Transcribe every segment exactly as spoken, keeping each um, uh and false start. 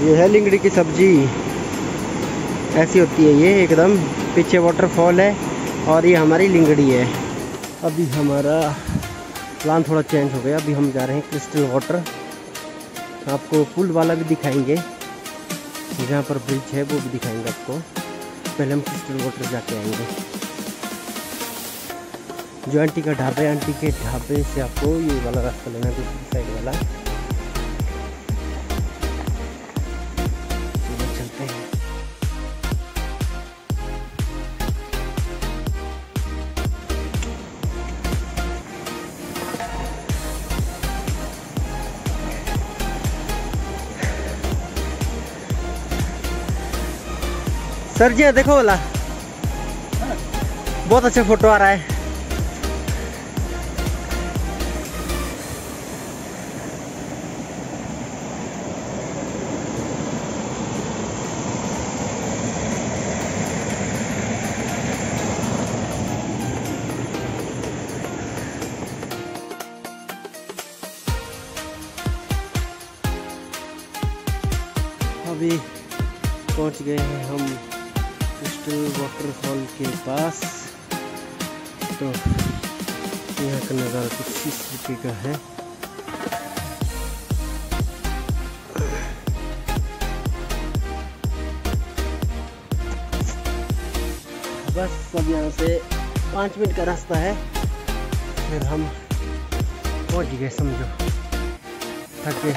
ये है लिंगड़ी की सब्जी, ऐसी होती है ये एकदम। पीछे वाटरफॉल है और ये हमारी लिंगड़ी है। अभी हमारा प्लान थोड़ा चेंज हो गया, अभी हम जा रहे हैं क्रिस्टल वाटर। आपको पुल वाला भी दिखाएंगे, जहाँ पर ब्रिज है वो भी दिखाएंगे आपको। पहले हम क्रिस्टल वाटर जाके आएंगे। जो आंटी का ढाबा है, आंटी के ढाबे से आपको ये वाला रास्ता लेना है, दूसरी साइड वाला। सर जी देखो वाला, बहुत अच्छा फोटो आ रहा है। अभी पहुंच गए हैं हम क्रिस्टल वाटरफॉल के पास। तो यहाँ का नज़ारा कुछ इस तरीके का है। बस सब यहाँ से पाँच मिनट का रास्ता है, फिर हम पहुँच गए समझो। थक गए,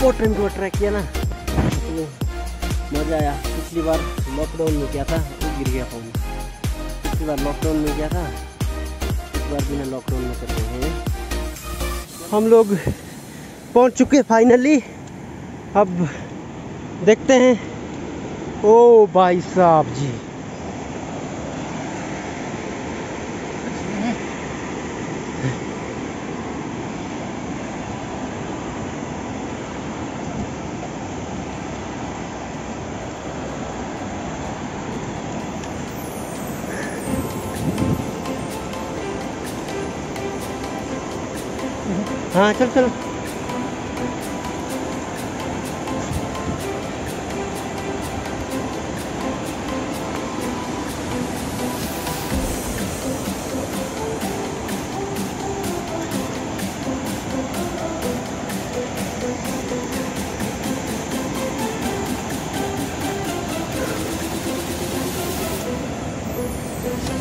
बहुत टाइम को ट्रैक किया ना, मज़ा आया। पिछली बार लॉकडाउन में किया था, वो गिर गया फोन। पिछली बार लॉकडाउन में किया था, इस बार बिना लॉकडाउन में कर रहे हैं। हम लोग पहुंच चुके फाइनली। अब देखते हैं। ओ भाई साहब जी, हाँ चल चलो।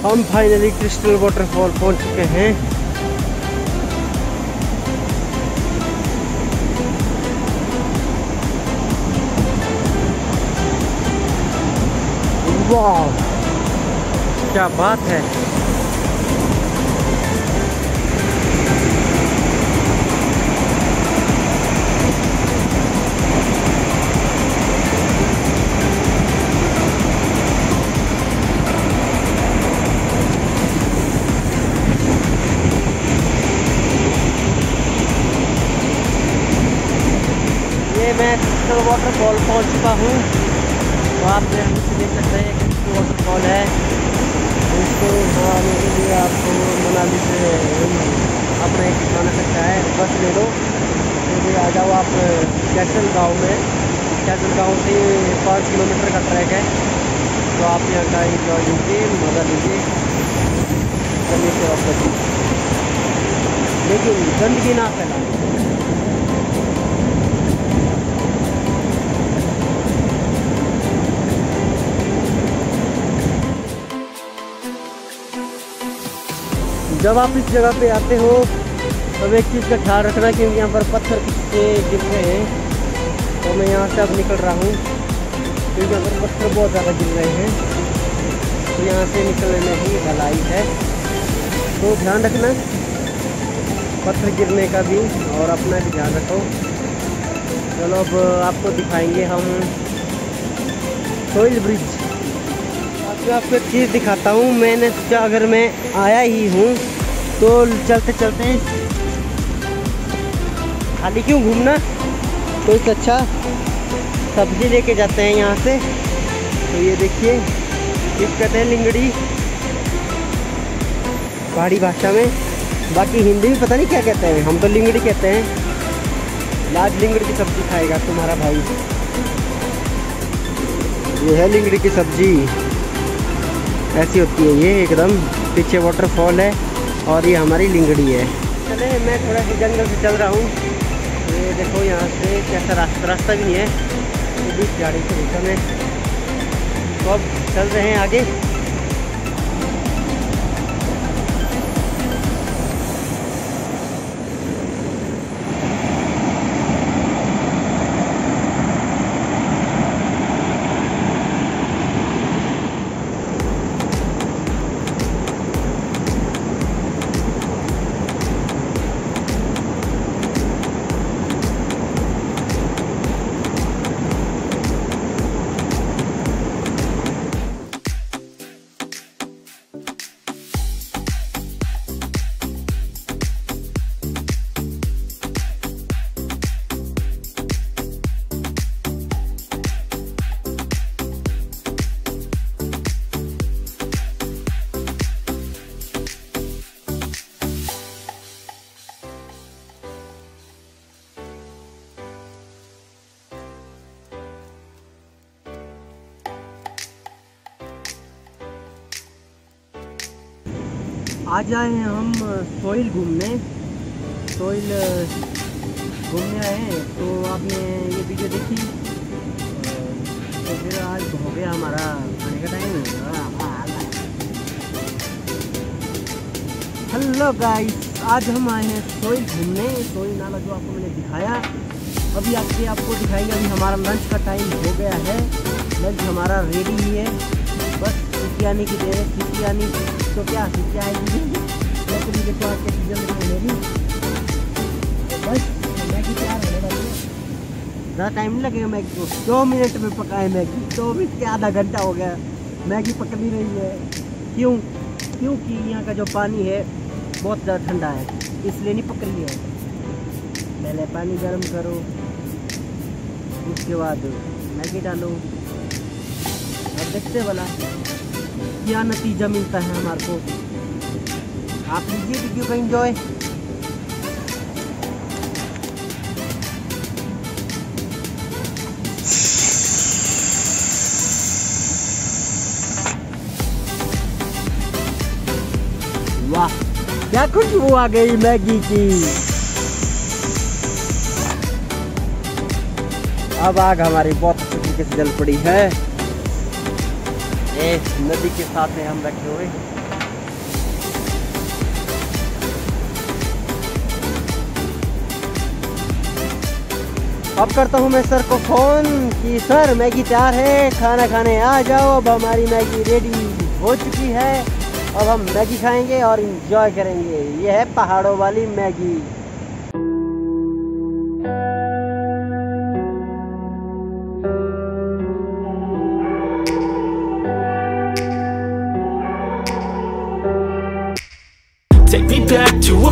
हम फाइनली क्रिस्टल वाटरफॉल पहुंच चुके हैं। वाह क्या बात है। ये मैं क्रिस्टल वाटरफॉल पहुंच चुका हूँ। आप देख सकते हैं क्रिस्टल वाटरफॉल है। इसको घुमाने के लिए आपको मनाली से अपना एक जाना सकता है, बस ले लो। क्योंकि आ जाओ आप कैसल गाँव में, कैसल गाँव से पाँच किलोमीटर का ट्रैक है। तो आप यहाँ का इंजॉय लीजिए, मज़ा लीजिए, चलिए से वापस लीजिए, लेकिन गंदगी ना फैलाएं। जब आप इस जगह पे आते हो तब एक चीज़ का ख्याल रखना, क्योंकि यहाँ पर पत्थर से गिर रहे हैं। तो मैं यहाँ से अब निकल रहा हूँ, क्योंकि यहाँ पर पत्थर बहुत ज़्यादा गिर रहे हैं। तो यहाँ से निकलने में ही भलाई है। तो ध्यान रखना पत्थर गिरने का भी, और अपना भी ध्यान रखो। चलो अब आपको दिखाएंगे हम सोयल ब्रिज। अब आपको एक चीज़ दिखाता हूँ, मैंने सोचा अगर मैं आया ही हूँ तो चलते चलते खाली क्यों घूमना, तो कुछ अच्छा सब्जी लेके जाते हैं यहाँ से। तो ये देखिए, इसको कहते हैं लिंगड़ी पहाड़ी भाषा में, बाकी हिंदी में पता नहीं क्या कहते हैं, हम तो लिंगड़ी कहते हैं। लाल लिंगड़ी की सब्जी खाएगा तुम्हारा भाई। ये है लिंगड़ी की सब्जी, ऐसी होती है ये एकदम। पीछे वाटरफॉल है और ये हमारी लिंगड़ी है। चले, मैं थोड़ा सी जंगल से चल रहा हूँ। ये देखो यहाँ से कैसा रास्ता रास्ता भी नहीं है, तो बीच गाड़ी से निकल में तो अब चल रहे हैं आगे। आज आए हैं हम सोयल घूमने, सोयल घूमने आए हैं। तो आपने ये वीडियो देखी तो फिर आज हो गया हमारा खाने का टाइम। हेलो गाइस, आज हम आए हैं सोयल घूमने। सोयल नाला जो आपको मैंने दिखाया, अभी आपके आपको दिखाएंगे। अभी हमारा लंच का टाइम हो गया है, लंच हमारा रेडी ही है, बस सीटी आने की देर है। सीटी आनी तो क्या सीटी आएगी, लेकिन मुझे तो आपके सीजन बस मैगी तैयार होने वाली है। ज़्यादा टाइम नहीं लगेगा मैगी को, दो मिनट में पकाए मैगी। दो मिनट से आधा घंटा हो गया मैगी पक नहीं रही है। क्यों? क्योंकि यहाँ का जो पानी है बहुत ज़्यादा ठंडा है, इसलिए नहीं पक रही है। पहले पानी गर्म करो, उसके बाद मैगी डालो, अब देखते वाला क्या नतीजा मिलता है हमारे को। आप लीजिए वीडियो का एंजॉय। वाह क्या खुशबू आ गई मैगी की। अब आग हमारी बहुत अच्छे तरीके से जल पड़ी है। ये नदी के साथ में हम बैठे हुए। अब करता हूँ मैं सर को फोन कि सर मैगी तैयार है, खाना खाने आ जाओ। अब हमारी मैगी रेडी हो चुकी है, अब हम मैगी खाएंगे और एंजॉय करेंगे। ये है पहाड़ों वाली Maggi. Take me back to a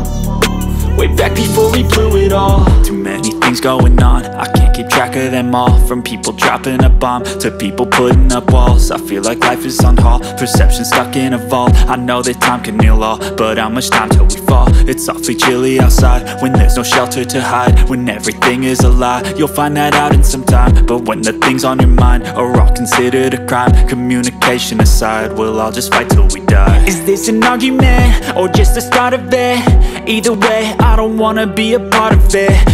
way back before we blew it all. Too many things going on, I can't keep track of them all. From people dropping a bomb, to people putting up walls. I feel like life is on hold, perception stuck in a vault. I know that time can heal all, but how much time till we fall? It's awfully chilly outside, when there's no shelter to hide. When everything is a lie, you'll find that out in some time. But when the things on your mind are all considered a crime, communication aside, we'll all just fight till we die. Is this an argument, or just the start of it? Either way, I don't wanna be a part of it.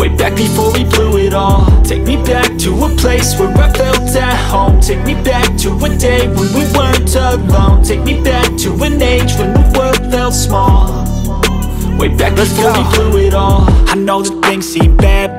way back before we blew it all. Take me back to a place where I felt at home. Take me back to a day when we weren't alone. Take me back to an age when the world felt small, way back before we blew it all. I know that things seem bad,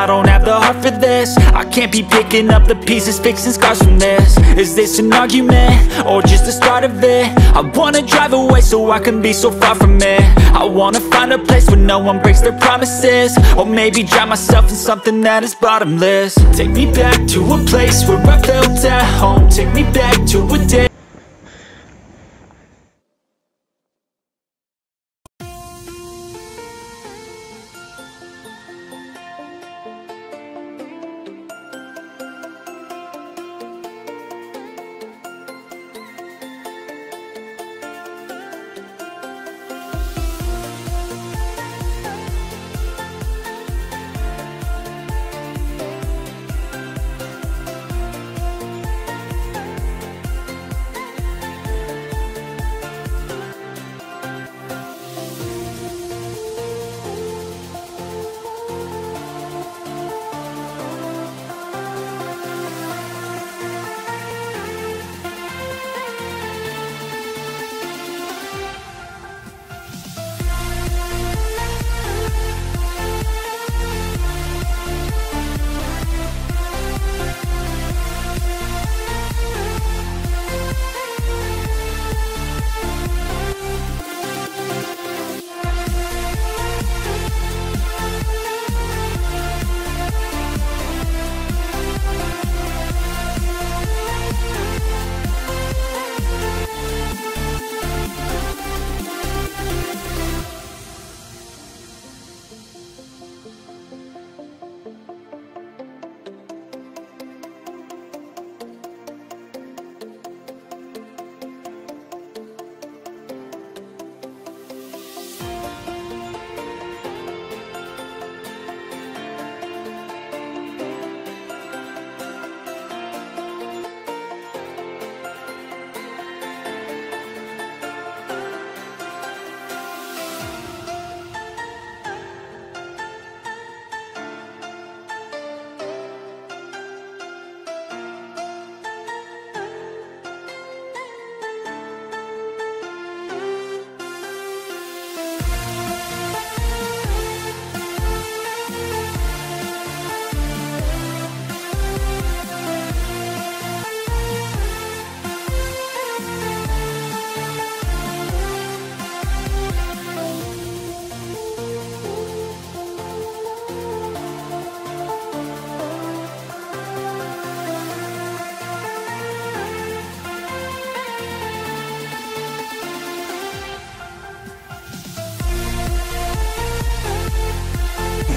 don't have the heart for this. I can't be picking up the pieces, fixing scars from this. Is this an argument, or just the start of it? I wanna drive away so I can be so far from it. I wanna find a place where no one breaks their promises, or maybe drown myself in something that is bottomless. Take me back to a place where I felt at home. Take me back to a day.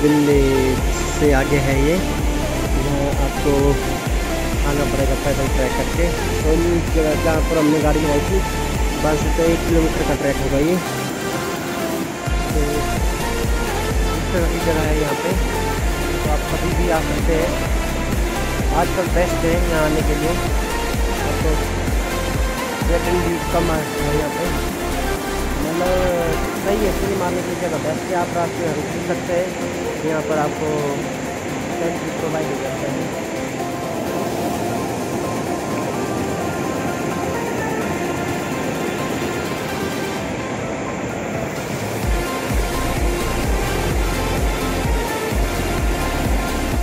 Village से आगे है ये, यहाँ आपको आना पड़ेगा पैदल track करके। और जहाँ पर हमने गाड़ी लगाई थी वहाँ से एक किलोमीटर का ट्रैक होगा ये। तो इस तरह की जगह है यहाँ पे, तो आप कभी भी आ सकते हैं। आजकल बेस्ट है यहाँ आने के लिए, आपको वेटिंग भी कम आ सकती है यहाँ पे। मतलब सही है, सही मारने की जगह बेस्ट है, आप रास्ते में रुक सकते हैं। यहाँ पर आपको टेंट भी प्रोवाइड हो जाता है।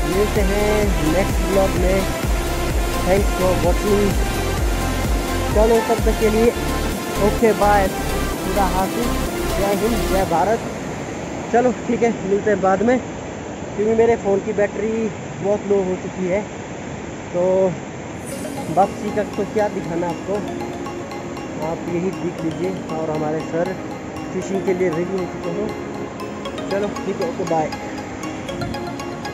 मिलते हैं नेक्स्ट ब्लॉग में। Thanks for watching. चलो तब तक के लिए ओके बाय, खुदा हाफिज़, जय हिंद, जय भारत। चलो ठीक है, मिलते हैं बाद में, क्योंकि मेरे फ़ोन की बैटरी बहुत लो हो चुकी है। तो वापसी तक तो क्या दिखाना आपको, आप यही देख लीजिए। और हमारे सर फिशिंग के लिए रेडी हो चुके हैं। चलो ठीक है, ओके बाय।